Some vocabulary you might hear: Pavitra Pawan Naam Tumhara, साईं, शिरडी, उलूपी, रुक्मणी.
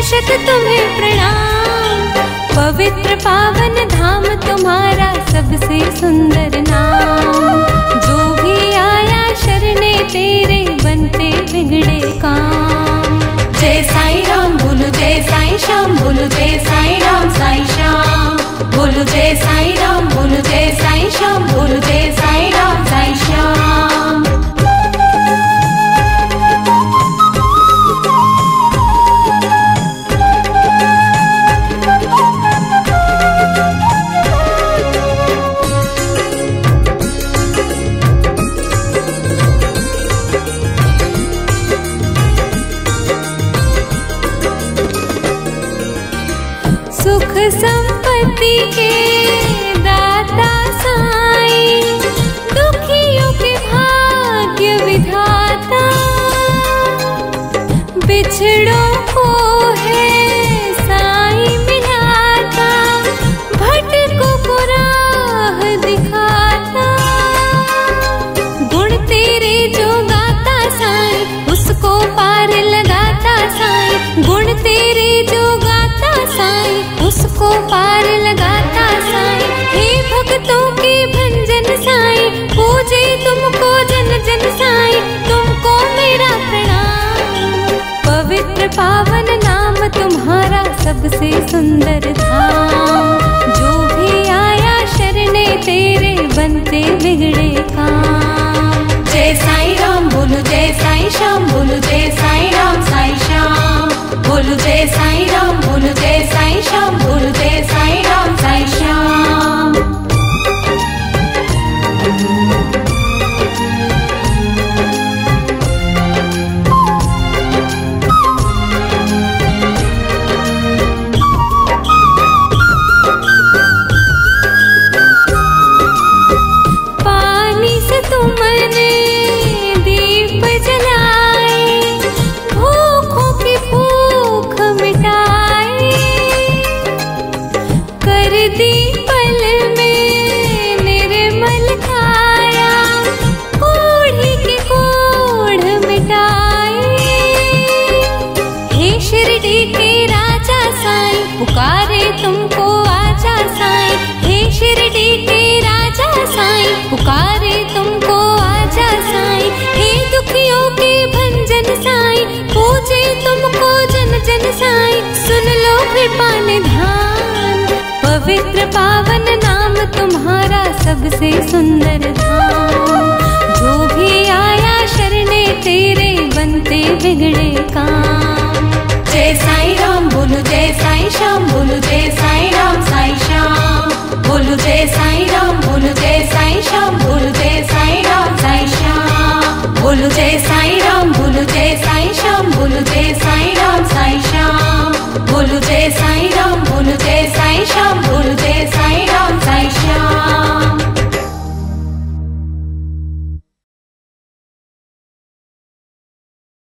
शत शत तुम्हें प्रणाम। पवित्र पावन धाम तुम्हारा सबसे सुंदर नाम। जो भी आया शरणे तेरे बनते बिगड़े काम। जय साईं राम बोलो, जय साईं श्याम बोलो, जय साईं राम साईं श्याम बोलो, जय साईं राम बोलो, जय साईं श्याम बोलो, जय साईं राम साईं श्याम। सुख संपत्ति के दाता साईं, दुखियों के भाग्य विधाता। बिछड़ों को है साईं मिलाता, भटकों को राह दिखाता। गुण तेरे जो गाता साईं, उसको पार लगाता साईं। गुण तेरे जो गाता साईं, उसको पार लगाता साईं। हे भक्तों के भंजन साईं, पूजे तुमको जन जन साईं। तुमको मेरा प्रणाम। पवित्र पावन नाम तुम्हारा सबसे सुंदर धाम। जो भी आया शरणे तेरे बनते बिगड़े काम। जय साईं राम बोलो, जय साईं श्याम बोलो, जय साईं राम साईं श्याम बोलो, जय साईं राम बोलो, जय साईं श्याम बोलो, जय साईं राम साईं श्याम। पानी से तुमने दीप जलाए, भूखों की भूख मिटाए। कर दी पल में निर्मल काया, कोढ़ी की कोढ़ मिटाए। हे शिरडी के राजा साईं, पुकारे तुमको आजा साईं। हे शिरडी के राजा साईं, पुकारे तुमको आजा साईं। हे दुखियों के भंजन साईं, पूजे तुमको जन जन साईं। सुन लो कृपा निधान, पवित्र पावन नाम तुम्हारा सबसे सुंदर धाम। जो भी आया शरणे तेरे बनते बिगड़े काम। जय साईं राम बोलो, जय साईं श्याम बोलो, जय साईं राम साईं श्याम बोलो, जय साईं राम बोलो, जय साईं श्याम बोलो, जय साईं राम साईं श्याम बोलो, जय साईं राम बोलो, जय साईं श्याम बोलो, जय साईं राम साईं श्याम।